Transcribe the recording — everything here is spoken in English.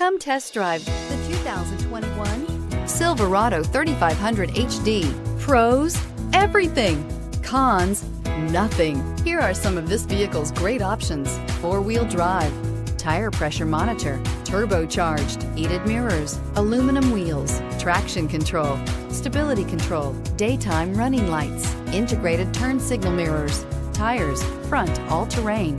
Come test drive the 2021 Silverado 3500 HD. Pros, everything. Cons, nothing. Here are some of this vehicle's great options: four-wheel drive, tire pressure monitor, turbocharged, heated mirrors, aluminum wheels, traction control, stability control, daytime running lights, integrated turn signal mirrors, tires, front all-terrain.